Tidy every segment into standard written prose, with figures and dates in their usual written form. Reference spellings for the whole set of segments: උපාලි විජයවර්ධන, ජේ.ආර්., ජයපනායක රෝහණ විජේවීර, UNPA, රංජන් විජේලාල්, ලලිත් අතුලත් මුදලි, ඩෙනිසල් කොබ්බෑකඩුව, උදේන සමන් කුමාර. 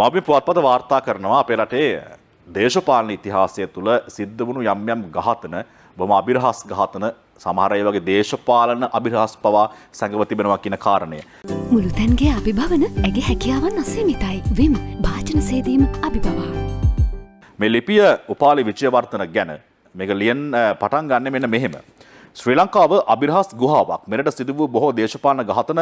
මම පුවත්පත වාර්තා කරනවා අපේ රටේ දේශපාලන ඉතිහාසය තුළ සිද්ධ වුණු යම් යම් ඝාතන බොහොම අභිරහස් ඝාතන සමහර අය වගේ දේශපාලන අභිරහස් පවා සංගව තිබෙනවා කියන කාරණය. මුළුතැන්ගේ අභිභවන ඇගේ හැකියාවන් අසීමිතයි. විම වාචන සේදීම අභිභව. මේ ලිපිය උපාලි විජයවර්ධන ගැන මේක ලියන් පටන් ගන්න මෙන්න මෙහෙම. ශ්‍රී ලංකාව අභිරහස් ගුහාවක්. මෙරට සිදු වූ බොහෝ දේශපාලන ඝාතන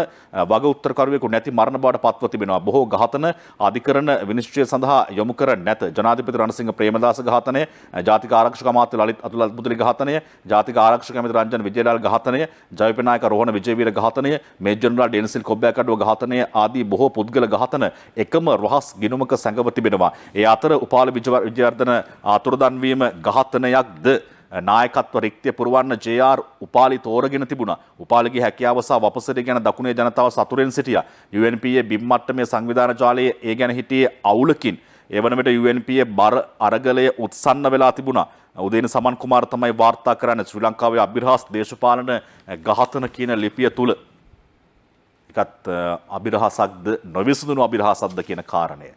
වග උත්තරකරුවෙකු නැති මරණ බවට පත්ව තිබෙනවා. බොහෝ ඝාතන අධිකරණ විනිශ්චය සඳහා යොමු කර නැත. ජනාධිපති රණසිංහ ප්‍රේමදාස ඝාතනය, ජාතික ආරක්ෂක අමාත්‍ය ලලිත් අතුලත් මුදලි ඝාතනය, ජාතික ආරක්ෂක ඇමති රංජන් විජේලාල් ඝාතනය, ජයපනායක රෝහණ විජේවීර ඝාතනය, මේජර් ජනරල් ඩෙනිසල් කොබ්බෑකඩුව ඝාතනය ආදී බොහෝ පුද්ගල ඝාතන එකම රහස් ගිණුමක සංගව තිබෙනවා. ඒ අතර උපාලි විජයවර්ධන අතුරුදන් වීම ඝාතනයක්ද නායකත්ව රික්තිය පුරවන්න ජේ.ආර්. උපාලි තෝරගෙන තිබුණා. උපාලිගේ හැකියාව සහ වපසරිය ගැන දකුණේ ජනතාව සතුටෙන් සිටියා. UNPA බිම් මට්ටමේ සංවිධාන ජාලයේ ඒ ගැන හිටියේ අවුලකින්. ඒ වන විට UNPA බර අරගලය උත්සන්න වෙලා තිබුණා. උදේන සමන් කුමාර තමයි වාර්තා කරන්නේ ශ්‍රී ලංකාවේ අභිරහස් දේශපාලන ඝාතන කියන ලිපිය තුල. එකත් අභිරහසක්ද නොවිසඳුණු අභිරහසක්ද කියන කාරණය.